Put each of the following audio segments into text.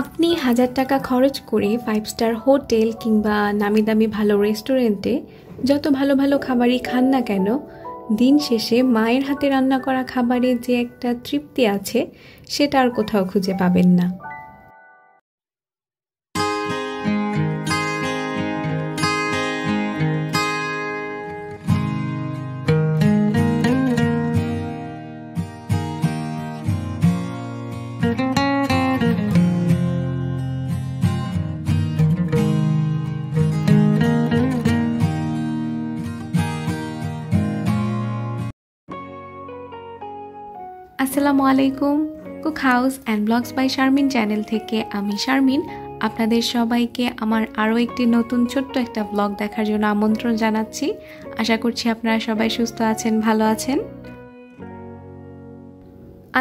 আপনি 1000 টাকা খরচ করে 5 স্টার হোটেল কিংবা নামি দামি ভালো রেস্টুরেন্টে যত ভালো ভালো খাবারই খান না কেন, দিন শেষে মায়ের হাতে রান্না করা খাবারে যে একটা তৃপ্তি আছে সেটা আর কোথাও খুঁজে পাবেন না। আসসালামু আলাইকুম। Cookhouse and blogs by Sharmin channel থেকে আমি শারমিন আপনাদের সবাইকে আমার আরও একটি নতুন ছোট্ট একটা ব্লগ দেখার জন্য আমন্ত্রণ জানাচ্ছি। আশা করছি আপনারা সবাই সুস্থ আছেন, ভালো আছেন।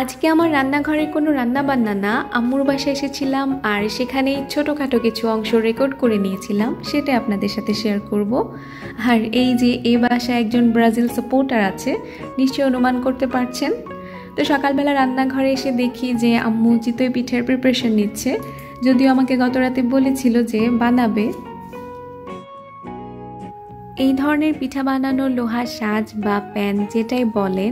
আজকে আমার রান্নাঘরে কোনো রান্নাবান্না না, আম্মুর বাসায় এসেছিলাম আর সেখানেই ছোটোখাটো কিছু অংশ রেকর্ড করে নিয়েছিলাম, সেটা আপনাদের সাথে শেয়ার করব। আর এই যে এই বাসায় একজন ব্রাজিল সাপোর্টার আছে, নিশ্চয়ই অনুমান করতে পারছেন। তো সকালবেলা রান্নাঘরে এসে দেখি যে আম্মু চিতই পিঠার প্রিপারেশন নিচ্ছে, যদিও আমাকে গত রাতে বলেছিল যে বানাবে। এই ধরনের পিঠা বানানোর লোহার সাজ বা প্যান যেটাই বলেন,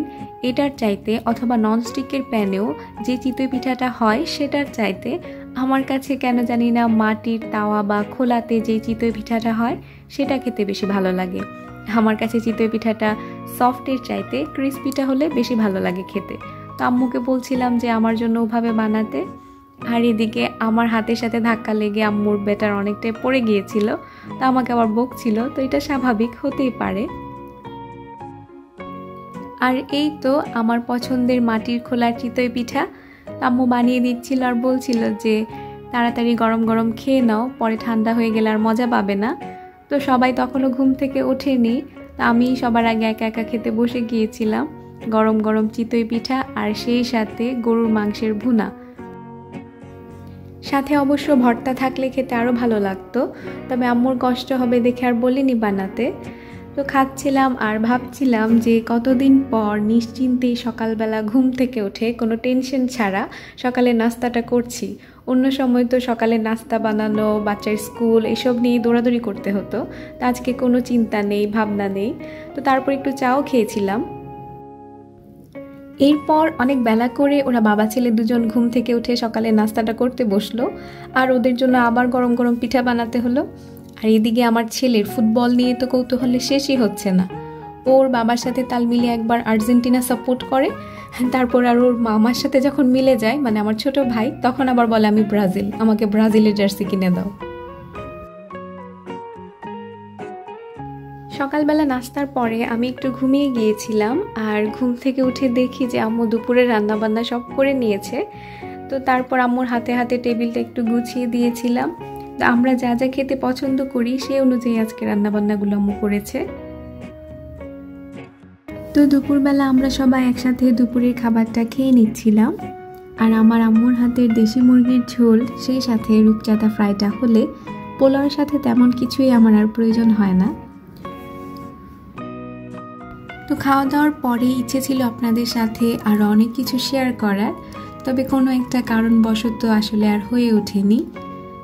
এটার চাইতে অথবা ননস্টিকের প্যানেও যে চিতই পিঠাটা হয় সেটার চাইতে আমার কাছে কেন জানি না মাটির তাওয়া বা খোলাতে যে চিতই পিঠাটা হয় সেটা খেতে বেশি ভালো লাগে। আমার কাছে চিতই পিঠাটা সফটের চাইতে ক্রিস্পিটা হলে বেশি ভালো লাগে খেতে। তো আম্মুকে বলছিলাম যে আমার জন্য ওভাবে বানাতে, আর এদিকে আমার হাতের সাথে ধাক্কা লেগে আম্মুর ব্যাটার অনেকটাই পড়ে গিয়েছিল। তো আমাকে আবার বকছিল, তো এটা স্বাভাবিক, হতেই পারে। আর এই তো আমার পছন্দের মাটির খোলার চিতই পিঠা আম্মু বানিয়ে দিচ্ছিল আর বলছিল যে তাড়াতাড়ি গরম গরম খেয়ে নাও, পরে ঠান্ডা হয়ে গেলে আর মজা পাবে না। তো সবাই তখনও ঘুম থেকে ওঠেনি, তো আমি সবার আগে একা একা খেতে বসে গিয়েছিলাম গরম গরম চিতই পিঠা আর সেই সাথে গরুর মাংসের ভুনা, সাথে অবশ্য ভর্তা থাকলে খেতে আরও ভালো লাগতো। তবে আম্মুর কষ্ট হবে দেখে আর বলিনি বানাতে। তো খাচ্ছিলাম আর ভাবছিলাম যে কতদিন পর নিশ্চিন্তেই সকালবেলা ঘুম থেকে উঠে কোনো টেনশন ছাড়া সকালে নাস্তাটা করছি। অন্য সময় তো সকালে নাস্তা বানানো, বাচ্চার স্কুল, এসব নিয়ে দৌড়াদৌড়ি করতে হতো। তা আজকে কোনো চিন্তা নেই, ভাবনা নেই। তো তারপর একটু চাও খেয়েছিলাম। এরপর অনেক বেলা করে ওরা বাবা ছেলে দুজন ঘুম থেকে উঠে সকালে নাস্তাটা করতে বসলো, আর ওদের জন্য আবার গরম গরম পিঠা বানাতে হলো। আর এদিকে আমার ছেলের ফুটবল নিয়ে তো কৌতূহলে শেষই হচ্ছে না। ওর বাবার সাথে তাল মিলিয়ে একবার আর্জেন্টিনা সাপোর্ট করে, তারপর আর ওর মামার সাথে যখন মিলে যায়, মানে আমার ছোট ভাই, তখন আবার বলে আমি ব্রাজিল, আমাকে ব্রাজিলের জার্সি কিনে দাও। সকালবেলা নাস্তার পরে আমি একটু ঘুমিয়ে গিয়েছিলাম, আর ঘুম থেকে উঠে দেখি যে আম্মু দুপুরে রান্নাবান্না সব করে নিয়েছে। তো তারপর আম্মুর হাতে হাতে টেবিলটা একটু গুছিয়ে দিয়েছিলাম। তো আমরা যা যা খেতে পছন্দ করি সেই অনুযায়ী আজকে রান্নাবান্নাগুলো আম্মু করেছে। তো দুপুরবেলা আমরা সবাই একসাথে দুপুরের খাবারটা খেয়ে নিচ্ছিলাম, আর আমার আম্মুর হাতের দেশি মুরগির ঝোল সেই সাথে রূপচাঁদা ফ্রাইটা হলে পোলাওর সাথে তেমন কিছুই আমার আর প্রয়োজন হয় না। তো খাওয়া দাওয়ার পরে ইচ্ছে ছিল আপনাদের সাথে আরও অনেক কিছু শেয়ার করার, তবে কোনো একটা কারণবশত আসলে আর হয়ে ওঠেনি।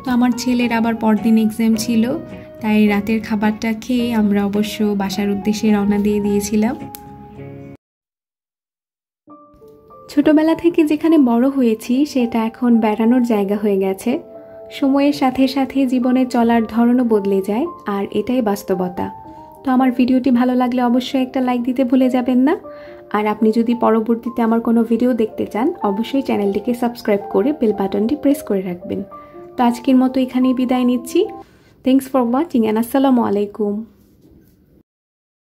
তো আমার ছেলের আবার পরদিন এক্সাম ছিল, তাই রাতের খাবারটা খেয়ে আমরা অবশ্য বাসার উদ্দেশ্যে রওনা দিয়ে দিয়েছিলাম। ছোটবেলা থেকে যেখানে বড় হয়েছি সেটা এখন বেড়ানোর জায়গা হয়ে গেছে। সময়ের সাথে সাথে জীবনে চলার ধরনও বদলে যায়, আর এটাই বাস্তবতা। তো আমার ভিডিওটি ভালো লাগলে অবশ্যই একটা লাইক দিতে ভুলে যাবেন না। আর আপনি যদি পরবর্তীতে আমার কোনো ভিডিও দেখতে চান, অবশ্যই চ্যানেলটিকে সাবস্ক্রাইব করে বেল বাটনটি প্রেস করে রাখবেন। তো আজকের মতো এখানেই বিদায় নিচ্ছি। থ্যাংকস ফর ওয়াচিং অ্যান্ড আসসালামু আলাইকুম।